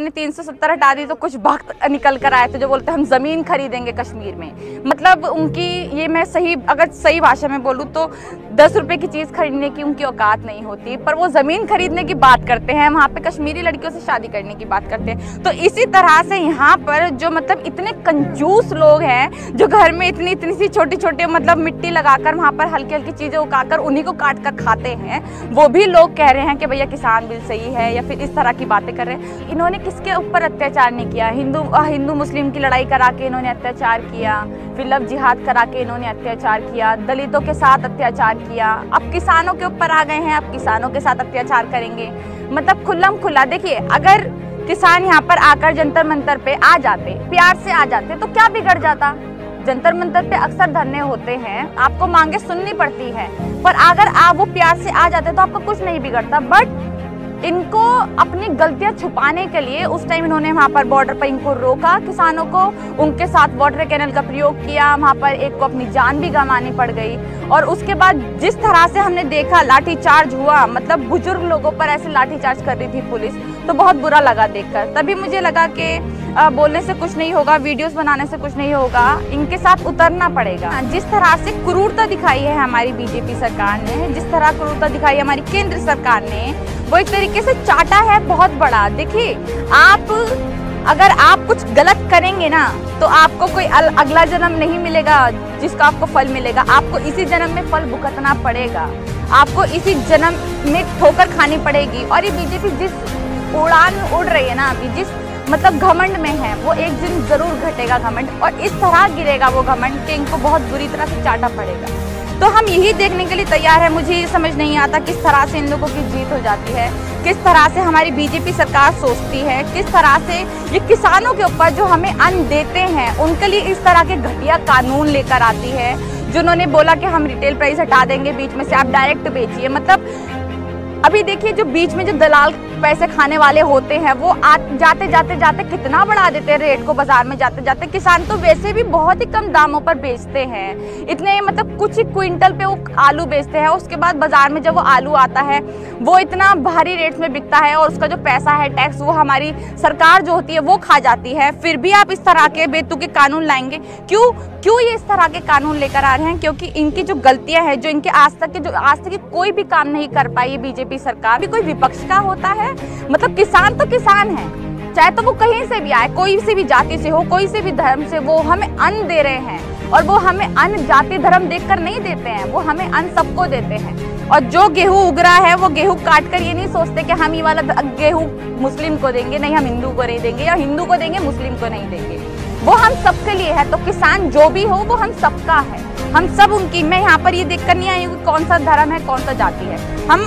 हमने 370 हटा दी तो कुछ वक्त निकल कर आए थे जो बोलते हम ज़मीन खरीदेंगे कश्मीर में। मतलब उनकी ये मैं सही अगर सही भाषा में बोलूँ तो 10 रुपये की चीज़ खरीदने की उनकी औकात नहीं होती, पर वो ज़मीन खरीदने की बात करते हैं, वहाँ पे कश्मीरी लड़कियों से शादी करने की बात करते हैं। तो इसी तरह से यहाँ पर जो मतलब इतने कंजूस लोग हैं जो घर में इतनी इतनी सी छोटी छोटी मतलब मिट्टी लगाकर वहाँ पर हल्की हल्की चीज़ें उगाकर उन्हीं को काट कर खाते हैं, वो भी लोग कह रहे हैं कि भैया किसान बिल सही है या फिर इस तरह की बातें कर रहे हैं। इन्होंने किसके ऊपर अत्याचार नहीं किया? हिंदू मुस्लिम की लड़ाई करा के इन्होंने अत्याचार किया, फिर लव जिहाद करा के इन्होंने अत्याचार किया, दलितों के साथ अत्याचार किया, अब किसानों के ऊपर आ गए हैं, अब किसानों के साथ अत्याचार करेंगे। मतलब खुल्लम खुल्ला देखिए, अगर किसान यहाँ पर आकर जंतर मंतर पे आ जाते, प्यार से आ जाते तो क्या बिगड़ जाता? जंतर मंतर पे अक्सर धरने होते हैं, आपको मांगे सुननी पड़ती है, पर अगर आप वो प्यार से आ जाते तो आपका कुछ नहीं बिगड़ता। बट इनको अपनी गलतियां छुपाने के लिए उस टाइम इन्होंने वहाँ पर बॉर्डर पर इनको रोका, किसानों को, उनके साथ वाटर कैनल का प्रयोग किया, वहाँ पर एक को अपनी जान भी गंवानी पड़ गई। और उसके बाद जिस तरह से हमने देखा लाठीचार्ज हुआ, मतलब बुजुर्ग लोगों पर ऐसे लाठीचार्ज कर रही थी पुलिस, तो बहुत बुरा लगा देखकर। तभी मुझे लगा कि बोलने से कुछ नहीं होगा, वीडियोस बनाने से कुछ नहीं होगा, इनके साथ उतरना पड़ेगा। जिस तरह से क्रूरता दिखाई है हमारी बीजेपी सरकार ने, जिस तरह क्रूरता दिखाई है हमारी केंद्र सरकार ने, वो एक तरीके से चाटा है बहुत बड़ा। देखिए, आप अगर आप कुछ गलत करेंगे ना तो आपको कोई अगला जन्म नहीं मिलेगा जिसका आपको फल मिलेगा, आपको इसी जन्म में फल भुगतना पड़ेगा, आपको इसी जन्म में ठोकर खानी पड़ेगी। और ये बीजेपी जिस उड़ान में उड़ रही है ना अभी, जिस मतलब घमंड में है, वो एक दिन जरूर घटेगा घमंड, और इस तरह गिरेगा वो घमंड कि इनको बहुत बुरी तरह से चाटा पड़ेगा। तो हम यही देखने के लिए तैयार है। मुझे ये समझ नहीं आता किस तरह से इन लोगों की जीत हो जाती है, किस तरह से हमारी बीजेपी सरकार सोचती है, किस तरह से ये किसानों के ऊपर जो हमें अन्न देते हैं उनके लिए इस तरह के घटिया कानून लेकर आती है। जिन्होंने बोला कि हम रिटेल प्राइस हटा देंगे, बीच में से आप डायरेक्ट बेचिए। मतलब अभी देखिए, जो बीच में जो दलाल पैसे खाने वाले होते हैं वो जाते जाते जाते कितना बढ़ा देते हैं रेट को बाजार में जाते जाते। किसान तो वैसे भी बहुत ही कम दामों पर बेचते हैं, इतने मतलब कुछ ही क्विंटल पे वो आलू बेचते हैं। उसके बाद बाजार में जब वो आलू आता है वो इतना भारी रेट में बिकता है, और उसका जो पैसा है टैक्स वो हमारी सरकार जो होती है वो खा जाती है। फिर भी आप इस तरह के बेतुके कानून लाएंगे क्यों? क्यों ये इस तरह के कानून लेकर आ रहे हैं? क्योंकि इनकी जो गलतियां हैं, जो इनके आज तक के कोई भी काम नहीं कर पाई बीजेपी सरकार। भी कोई विपक्ष का होता है, मतलब किसान तो किसान है, चाहे तो वो कहीं से भी आए, कोई से भी जाति से हो, कोई से भी धर्म से, वो हमें अन्न दे रहे हैं। और वो हमें अन्न जाति धर्म देखकर नहीं देते हैं, वो हमें अन्न सबको देते हैं। और जो गेहूं उग रहा है वो गेहूं काटकर ये नहीं सोचते कि हम ये वाला गेहूं मुस्लिम को देंगे, नहीं हम हिंदू को नहीं देंगे, या हिंदू को देंगे मुस्लिम को नहीं देंगे। वो हम सबके लिए है। तो किसान जो भी हो वो हम सबका है, हम सब उनकी। मैं यहाँ पर ये देखकर नहीं आई हूँ कि कौन सा धर्म है, कौन सा जाति है,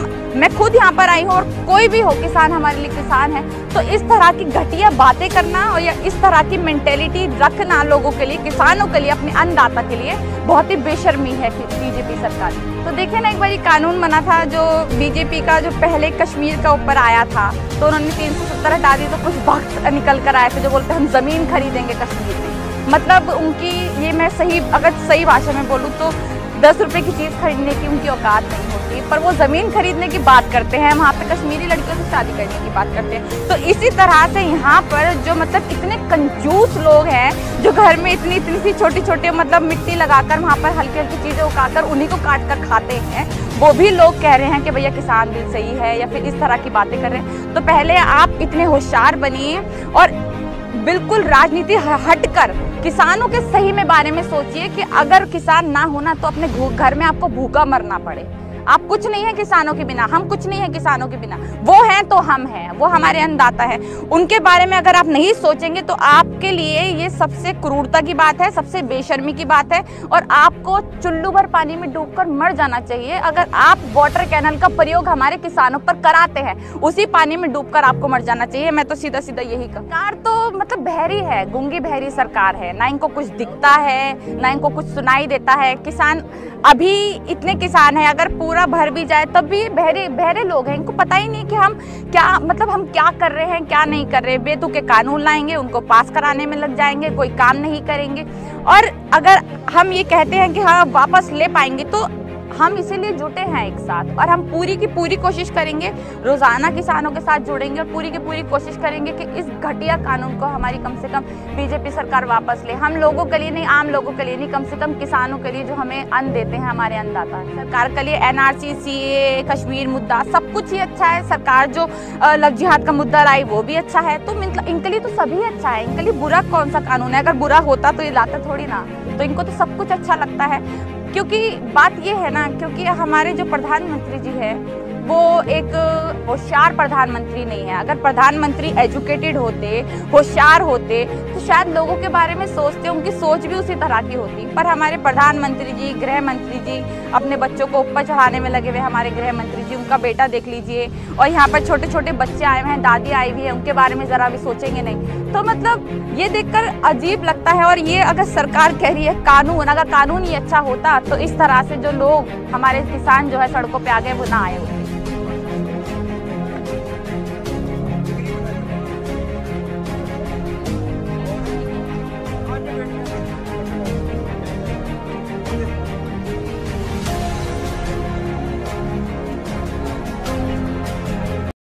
मैं खुद यहाँ पर आई हूँ और कोई भी हो किसान हमारे लिए किसान है। तो इस तरह की घटिया बातें करना और या इस तरह की मेंटेलिटी रखना लोगों के लिए, किसानों के लिए, अपने अन्नदाता के लिए बहुत ही बेशर्मी है बीजेपी सरकार। तो देखिए ना, एक बार ये कानून बना था जो बीजेपी का, जो पहले कश्मीर का ऊपर आया था, तो उन्होंने 370 हटा दी तो कुछ वक्त निकल कर आए थे जो बोलते हम ज़मीन खरीदेंगे कश्मीर में। मतलब उनकी ये मैं अगर सही भाषा में बोलूँ तो 10 रुपये की चीज़ खरीदने की उनकी औकात नहीं होती, पर वो ज़मीन खरीदने की बात करते हैं, वहाँ पे कश्मीरी लड़कियों से शादी करने की बात करते हैं। तो इसी तरह से यहाँ पर जो मतलब इतने कंजूस लोग हैं जो घर में इतनी इतनी सी छोटी छोटी मतलब मिट्टी लगाकर वहाँ पर हल्की हल्की चीज़ें उगाकर उन्हीं को काट कर खाते हैं, वो भी लोग कह रहे हैं कि भैया किसान बिल सही है या फिर इस तरह की बातें कर रहे हैं। तो पहले आप इतने होशियार बनिए और बिल्कुल राजनीति हटकर किसानों के सही में बारे में सोचिए कि अगर किसान ना होना तो अपने घर में आपको भूखा मरना पड़े। आप कुछ नहीं है किसानों के बिना, हम कुछ नहीं है किसानों के बिना, वो हैं तो हम हैं, वो हमारे अन्नदाता है। उनके बारे में अगर आप नहीं सोचेंगे तो आपके लिए ये सबसे क्रूरता की बात है, सबसे बेशर्मी की बात है, और आपको चुल्लू भर पानी में डूबकर मर जाना चाहिए अगर आप वाटर कैनल का प्रयोग हमारे किसानों पर कराते हैं। उसी पानी में डूबकर आपको मर जाना चाहिए। मैं तो सीधा सीधा यही कहूँ। सरकार तो मतलब बहरी है, गूंगी बहरी सरकार है, ना इनको कुछ दिखता है ना इनको कुछ सुनाई देता है। किसान अभी इतने किसान हैं, अगर पूरा भर भी जाए तब भी बहरे लोग हैं, इनको पता ही नहीं कि हम क्या मतलब हम क्या कर रहे हैं क्या नहीं कर रहे। बेतुके कानून लाएंगे, उनको पास कराने में लग जाएंगे, कोई काम नहीं करेंगे। और अगर हम ये कहते हैं कि हाँ वापस ले पाएंगे तो हम इसीलिए जुटे हैं एक साथ, और हम पूरी की पूरी कोशिश करेंगे, रोज़ाना किसानों के साथ जुड़ेंगे और पूरी की पूरी कोशिश करेंगे कि इस घटिया कानून को हमारी कम से कम बीजेपी सरकार वापस ले। हम लोगों के लिए नहीं, आम लोगों के लिए नहीं, कम से कम किसानों के लिए जो हमें अन्न देते हैं, हमारे अन्नदाता है। सरकार के लिए NRC, CAA, कश्मीर मुद्दा सब कुछ ही अच्छा है। सरकार जो लव जिहाद का मुद्दा लाई वो भी अच्छा है, तो इनके लिए तो सभी अच्छा है। इनके लिए बुरा कौन सा कानून है? अगर बुरा होता तो ये लाता थोड़ी ना, तो इनको तो सब कुछ अच्छा लगता है। क्योंकि बात ये है ना, क्योंकि हमारे जो प्रधानमंत्री जी है वो एक होशियार प्रधानमंत्री नहीं है। अगर प्रधानमंत्री एजुकेटेड होते, होशियार होते, तो शायद लोगों के बारे में सोचते, उनकी सोच भी उसी तरह की होती। पर हमारे प्रधानमंत्री जी, गृह मंत्री जी अपने बच्चों को ऊपर चढ़ाने में लगे हुए। हमारे गृह मंत्री जी, उनका बेटा देख लीजिए, और यहाँ पर छोटे छोटे बच्चे आए हुए हैं, दादी आई हुई है, उनके बारे में ज़रा भी सोचेंगे नहीं। तो मतलब ये देखकर अजीब लगता है। और ये अगर सरकार कह रही है कानून, अगर कानून ही अच्छा होता तो इस तरह से जो लोग, हमारे किसान जो है सड़कों पर आ गए, वो ना आए होते।